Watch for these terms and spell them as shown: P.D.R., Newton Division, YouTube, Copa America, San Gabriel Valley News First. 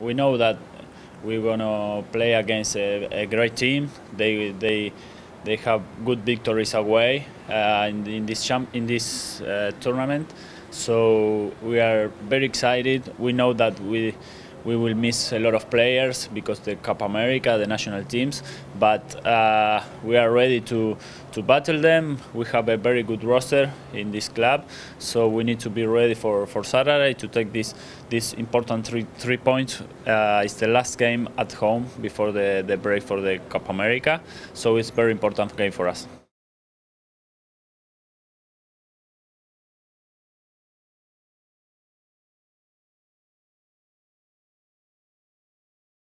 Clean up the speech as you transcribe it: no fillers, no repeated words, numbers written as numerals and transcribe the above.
we know that we're gonna play against a great team. They have good victories away in this tournament. So we are very excited. We know that we will miss a lot of players because the Copa America, the national teams, but we are ready to battle them. We have a very good roster in this club, so we need to be ready for Saturday to take this important three points. It's the last game at home before the break for the Copa America, so it's a very important game for us.